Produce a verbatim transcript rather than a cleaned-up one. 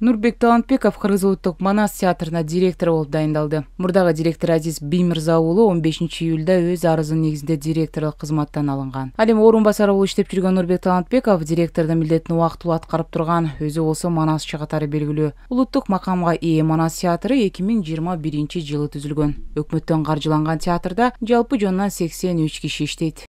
Нурбек Талантбеков Кыргыз Манас театрына директор болуп дайындалды. Мурдагы директор Азиз Бимирзаулы он бешинчи июлда өз арызынын негизинде директорлук кызматтан алынган. Ал эми орун басары болуп иштеп жүргөн Нурбек Талантбеков директордун милдетин убактылуу аткарып турган, өзү болсо Манас чыгатары белгилүү. Улуттук макамга ээ Манас театры эки миң жыйырма биринчи жылы түзүлгөн. Өкмөттөн каржыланган театрда жалпы жонунан сексен үч киши иштейт.